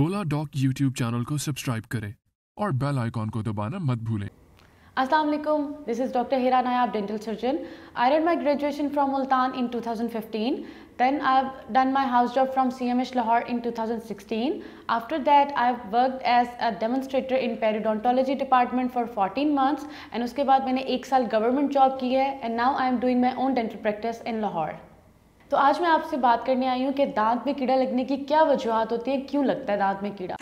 ओला dock YouTube channel को subscribe करें और बेल आइकॉन को दबाना मत भूलें। अस्सलाम वालेकुम, this is doctor Heera Nayab, dental surgeon. I did my graduation from Multan in 2015. Then I've done my house job from CMH Lahore in 2016. After that, I've worked as a demonstrator in periodontology department for 14 months. And उसके बाद मैंने एक साल government job की है and now I am doing my own dental practice in Lahore. तो आज मैं आपसे बात करने आई हूँ कि दांत में कीड़ा लगने की क्या वजूहात होती है, क्यों लगता है दांत में कीड़ा।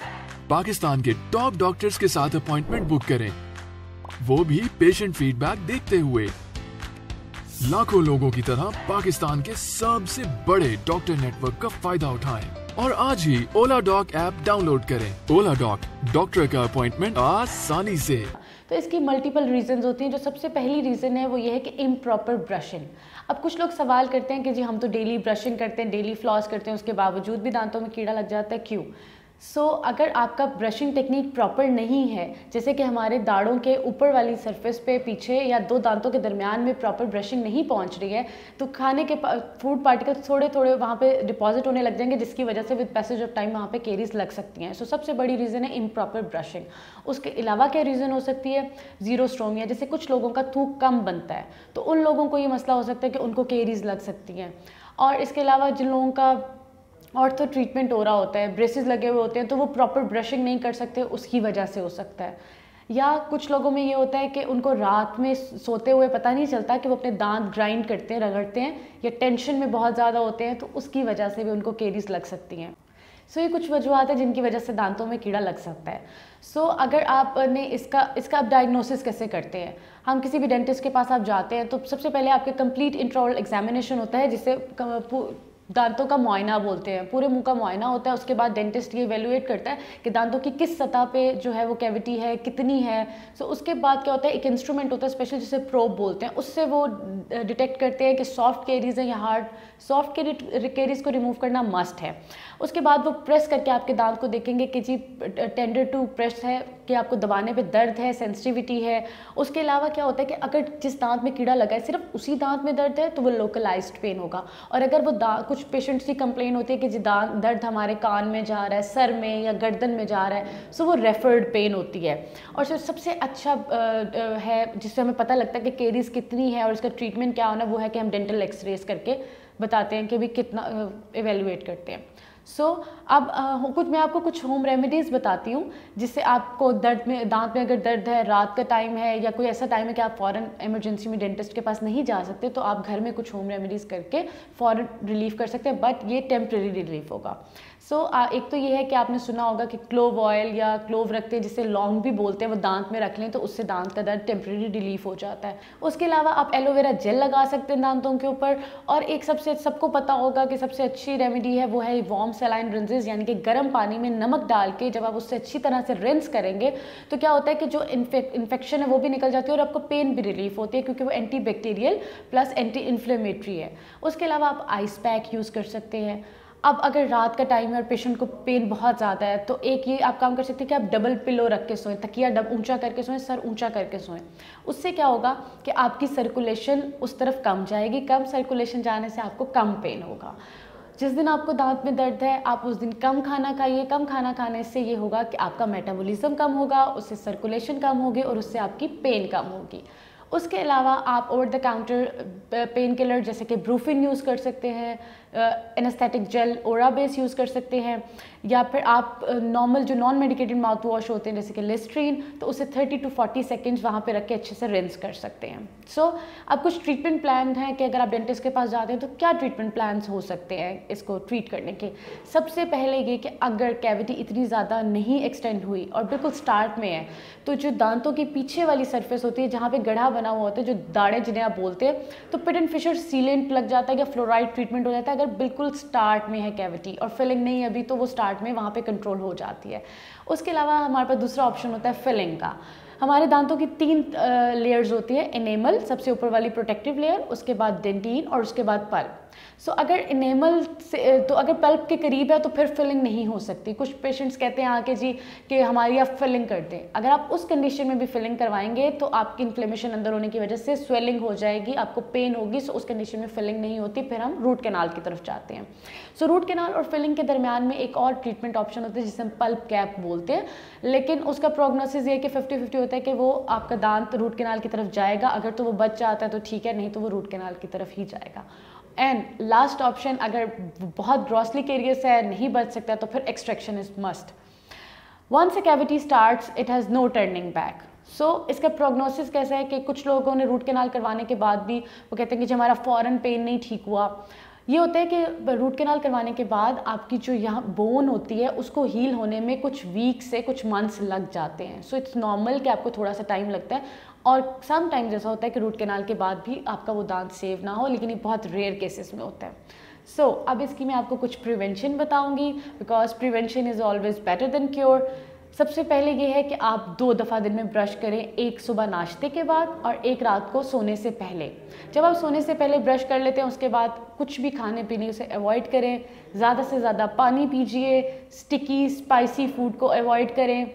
पाकिस्तान के टॉप डॉक्टर्स के साथ अपॉइंटमेंट बुक करें, वो भी पेशेंट फीडबैक देखते हुए। लाखों लोगों की तरह पाकिस्तान के सबसे बड़े डॉक्टर नेटवर्क का फायदा उठाएं और आज ही ओला डॉक ऐप डाउनलोड करें। ओला डॉक, डॉक्टर का अपॉइंटमेंट आसानी से। तो इसकी मल्टीपल रीजंस होती हैं। जो सबसे पहली रीज़न है वो ये है कि इम्प्रॉपर ब्रशिंग। अब कुछ लोग सवाल करते हैं कि जी हम तो डेली ब्रशिंग करते हैं, डेली फ्लॉस करते हैं, उसके बावजूद भी दांतों में कीड़ा लग जाता है, क्यों? अगर आपका ब्रशिंग टेक्निक प्रॉपर नहीं है, जैसे कि हमारे दाढ़ों के ऊपर वाली सरफेस पे पीछे या दो दांतों के दरमियान में प्रॉपर ब्रशिंग नहीं पहुंच रही है, तो खाने के फूड पार्टिकल थोड़े थोड़े वहाँ पे डिपॉजिट होने लग जाएंगे, जिसकी वजह से विद पैसेज ऑफ टाइम वहाँ पे कैरीज लग सकती हैं। सो सबसे बड़ी रीज़न है इम्प्रॉपर ब्रशिंग। उसके अलावा क्या रीज़न हो सकती है? जीरो स्ट्रोमिया, जैसे कुछ लोगों का थूक कम बनता है तो उन लोगों को ये मसला हो सकता है कि उनको कैरीज लग सकती हैं। और इसके अलावा जिन लोगों का ऑर्थो ट्रीटमेंट हो रहा होता है, ब्रेसेस लगे हुए होते हैं, तो वो प्रॉपर ब्रशिंग नहीं कर सकते, उसकी वजह से हो सकता है। या कुछ लोगों में ये होता है कि उनको रात में सोते हुए पता नहीं चलता कि वो अपने दांत ग्राइंड करते हैं, रगड़ते हैं, या टेंशन में बहुत ज़्यादा होते हैं, तो उसकी वजह से भी उनको कैरीज लग सकती हैं। ये कुछ वजूहत है जिनकी वजह से दांतों में कीड़ा लग सकता है। अगर आपने इसका आप डायग्नोसिस कैसे करते हैं? हम किसी भी डेंटिस्ट के पास आप जाते हैं तो सबसे पहले आपके कंप्लीट इंट्रोल एग्जामिनेशन होता है, जिससे दांतों का मुआयना बोलते हैं, पूरे मुंह का मुआयना होता है। उसके बाद डेंटिस्ट ये इवेलुएट करता है कि दांतों की किस सतह पे जो है वो कैविटी है, कितनी है। उसके बाद क्या होता है, एक इंस्ट्रूमेंट होता है स्पेशल जिसे प्रोब बोलते हैं, उससे वो डिटेक्ट करते हैं कि सॉफ्ट कैरीज है या हार्ड। सॉफ्ट कैरीज को रिमूव करना मस्ट है। उसके बाद वो प्रेस करके आपके दांत को देखेंगे कि जी टेंडर टू प्रेस है, कि आपको दबाने पे दर्द है, सेंसिटिविटी है। उसके अलावा क्या होता है कि अगर जिस दांत में कीड़ा लगा है सिर्फ उसी दांत में दर्द है तो वो लोकलाइज्ड पेन होगा। और अगर वो कुछ पेशेंट्स की कंप्लेन होती है कि जी दर्द हमारे कान में जा रहा है, सर में या गर्दन में जा रहा है, वो रेफर्ड पेन होती है। और सबसे अच्छा है जिससे हमें पता लगता है कि कैरीज कितनी है और इसका ट्रीटमेंट क्या होना, वो है कि हम डेंटल एक्सरेज करके बताते हैं कि भी कितना इवेलुएट करते हैं। अब कुछ मैं आपको कुछ होम रेमेडीज़ बताती हूँ जिससे आपको दांत में अगर दर्द है, रात का टाइम है या कोई ऐसा टाइम है कि आप फ़ौरन इमरजेंसी में डेंटिस्ट के पास नहीं जा सकते, तो आप घर में कुछ होम रेमेडीज़ करके फ़ौरन रिलीफ कर सकते हैं, बट ये टेम्प्रेरी रिलीफ होगा। एक तो ये है कि आपने सुना होगा कि क्लोव ऑयल या क्लोव रखते हैं, जिसे लौंग भी बोलते हैं, वो दांत में रख लें तो उससे दांत का दर्द टेम्प्रेरी रिलीफ हो जाता है। उसके अलावा आप एलोवेरा जेल लगा सकते हैं दांतों के ऊपर। और एक सबको पता होगा कि सबसे अच्छी रेमेडी है वो है वार्म सलाइन रिंसेस, यानी कि गर्म पानी में नमक डाल के जब आप उससे अच्छी तरह से रिंस करेंगे तो क्या होता है कि जो इन्फेक्शन है वो भी निकल जाती है और आपको पेन भी रिलीफ होती है, क्योंकि वो anti bacterial plus anti inflammatory है। उसके अलावा आप आइस पैक यूज़ कर सकते हैं। अब अगर रात का टाइम है और पेशेंट को पेन बहुत ज़्यादा है तो एक ये आप काम कर सकते हैं कि आप डबल पिलो रख के सोएं, तकिया ऊंचा करके सोएं, सर ऊंचा करके सोएं। उससे क्या होगा कि आपकी सर्कुलेशन उस तरफ कम जाएगी, कम सर्कुलेशन जाने से आपको कम पेन होगा। जिस दिन आपको दांत में दर्द है आप उस दिन कम खाना खाइए। कम खाना खाने से ये होगा कि आपका मेटाबॉलिज्म कम होगा, उससे सर्कुलेशन कम होगी और उससे आपकी पेन कम होगी। उसके अलावा आप over the counter pain killer जैसे कि ब्रूफिन यूज़ कर सकते हैं, anaesthetic gel Orabase use कर सकते हैं, या फिर आप नॉर्मल जो नॉन मेडिकेटेड माउथ वॉश होते हैं जैसे कि लिस्ट्रीन, तो उसे 30 to 40 सेकेंड्स वहाँ पे रख के अच्छे से रिंस कर सकते हैं। अब कुछ ट्रीटमेंट प्लान हैं कि अगर आप डेंटिस्ट के पास जाते हैं तो क्या ट्रीटमेंट प्लान्स हो सकते हैं इसको ट्रीट करने के। सबसे पहले ये कि अगर कैविटी इतनी ज़्यादा नहीं एक्सटेंड हुई और बिल्कुल स्टार्ट में है तो जो दांतों की पीछे वाली सरफेस होती है जहाँ पर गढ़ा बना हुआ होता है, जो दाढ़े जिन्हें आप बोलते हैं, तो पिट एंड फिशर सीलेंट लग जाता है या फ्लोराइड ट्रीटमेंट हो जाता है। अगर बिल्कुल स्टार्ट में है कैविटी और फिलिंग नहीं अभी, तो वो स्टार्ट में वहाँ पे कंट्रोल हो जाती है। उसके अलावा हमारे पास दूसरा ऑप्शन होता है फिलिंग का। हमारे दांतों की 3 लेयर्स होती है, एनेमल सबसे ऊपर वाली प्रोटेक्टिव लेयर, उसके बाद डेंटिन और उसके बाद पल्प। अगर एनेमल से तो अगर पल्प के करीब है तो फिर फिलिंग नहीं हो सकती। कुछ पेशेंट्स कहते हैं आके जी कि हमारी आप फिलिंग कर दें, अगर आप उस कंडीशन में भी फिलिंग करवाएंगे तो आपकी इन्फ्लेमेशन अंदर होने की वजह से स्वेलिंग हो जाएगी, आपको पेन होगी। सो उस कंडीशन में फिलिंग नहीं होती, फिर हम रूट कैनाल की तरफ जाते हैं। सो रूट कैनाल और फिलिंग के दरमियान में एक और ट्रीटमेंट ऑप्शन होता है जिसे हम पल्प कैप बोलते हैं, लेकिन उसका प्रोग्नोसिस ये है कि 50-50 होता है कि वो आपका दांत रूट कैनाल की तरफ जाएगा, अगर तो वो बच जाता है तो ठीक है, नहीं तो वो रूट कैनाल की तरफ ही जाएगा। एंड लास्ट ऑप्शन, अगर बहुत ग्रॉसली केरियस है, नहीं बच सकता, तो फिर extraction is must. Once a cavity starts it has no turning back. So इसका प्रोग्नोसिस कैसा है कि कुछ लोगों ने रूट कैनाल करवाने के बाद भी वो कहते हैं कि जो हमारा फॉरन पेन नहीं ठीक हुआ। ये होता है कि रूट कैनाल करवाने के बाद आपकी जो यहाँ बोन होती है उसको हील होने में कुछ वीक से कुछ मंथ्स लग जाते हैं। सो इट्स नॉर्मल कि आपको थोड़ा सा टाइम लगता है, और सम टाइम जैसा होता है कि रूट कैनाल के बाद भी आपका वो दांत सेव ना हो, लेकिन ये बहुत रेयर केसेस में होता है। सो अब इसकी मैं आपको कुछ प्रिवेंशन बताऊंगी, because prevention is always better than cure. सबसे पहले ये है कि आप 2 दफ़ा दिन में ब्रश करें, एक सुबह नाश्ते के बाद और एक रात को सोने से पहले। जब आप सोने से पहले ब्रश कर लेते हैं उसके बाद कुछ भी खाने पीने से अवॉइड करें, ज़्यादा से ज़्यादा पानी पीजिए, स्टिकी स्पाइसी फूड को अवॉइड करें,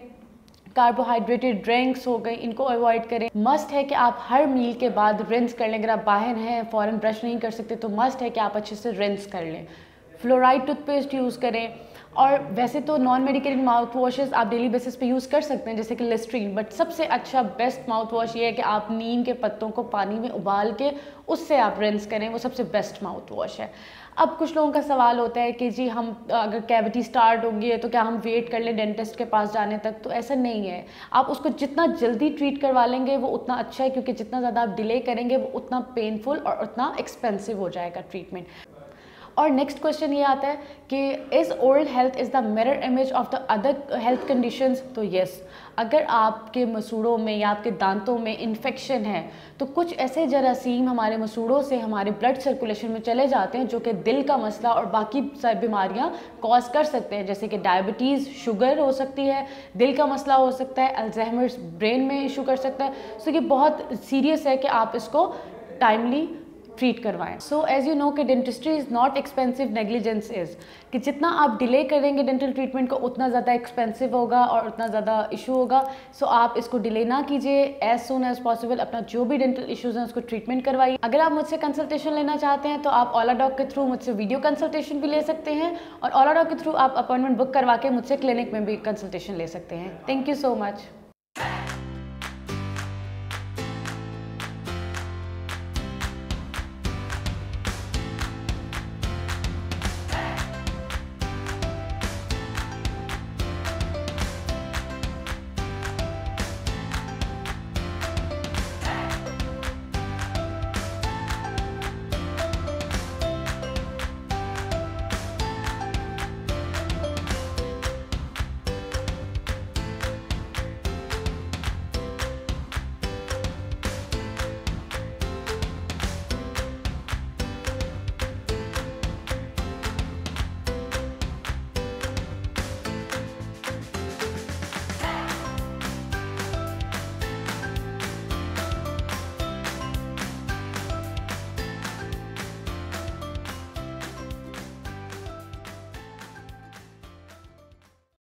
कार्बोहाइड्रेटेड ड्रिंक्स हो गए इनको अवॉइड करें। मस्ट है कि आप हर मील के बाद रिंस कर लें, अगर आप बाहर हैं फ़ौरन ब्रश नहीं कर सकते तो मस्ट है कि आप अच्छे से रिंस कर लें। फ्लोराइड टूथपेस्ट यूज़ करें, और वैसे तो नॉन मेडिकेटेड माउथ वॉशेस आप डेली बेसिस पे यूज़ कर सकते हैं जैसे कि लिस्ट्रीन, बट सबसे अच्छा बेस्ट माउथ वॉश ये है कि आप नीम के पत्तों को पानी में उबाल के उससे आप रिंस करें, वो सबसे बेस्ट माउथ वॉश है। अब कुछ लोगों का सवाल होता है कि जी हम अगर कैविटी स्टार्ट होगी तो क्या हम वेट कर लें डेंटिस्ट के पास जाने तक? तो ऐसा नहीं है, आप उसको जितना जल्दी ट्रीट करवा लेंगे वो उतना अच्छा है, क्योंकि जितना ज़्यादा आप डिले करेंगे वो उतना पेनफुल और उतना एक्सपेंसिव हो जाएगा ट्रीटमेंट। और नेक्स्ट क्वेश्चन ये आता है कि is oral health is the mirror image of the other health conditions? तो येस, अगर आपके मसूड़ों में या आपके दांतों में इन्फेक्शन है तो कुछ ऐसे जरासीम हमारे मसूड़ों से हमारे ब्लड सर्कुलेशन में चले जाते हैं जो कि दिल का मसला और बाकी सारी बीमारियां कॉज कर सकते हैं, जैसे कि डायबिटीज़, शुगर हो सकती है, दिल का मसला हो सकता है, अल्जाइमर्स ब्रेन में इशू कर सकता है। सो ये बहुत सीरियस है कि आप इसको टाइमली ट्रीट करवाएं। सो एज़ यू नो कि dentistry is not expensive, negligence is, कि जितना आप डिले करेंगे डेंटल ट्रीटमेंट को उतना ज़्यादा एक्सपेंसिव होगा और उतना ज़्यादा इशू होगा। सो आप इसको डिले ना कीजिए, एज सून एज़ पॉसिबल अपना जो भी डेंटल इशूज़ हैं उसको ट्रीटमेंट करवाइए। अगर आप मुझसे कंसल्टेशन लेना चाहते हैं तो आप ओलाडॉक के थ्रू मुझसे वीडियो कंसल्टेशन भी ले सकते हैं, और ओलाडॉक के थ्रू आप अपॉइंटमेंट बुक करवा के मुझसे क्लिनिक में भी कंसल्टेशन ले सकते हैं। Thank you so much.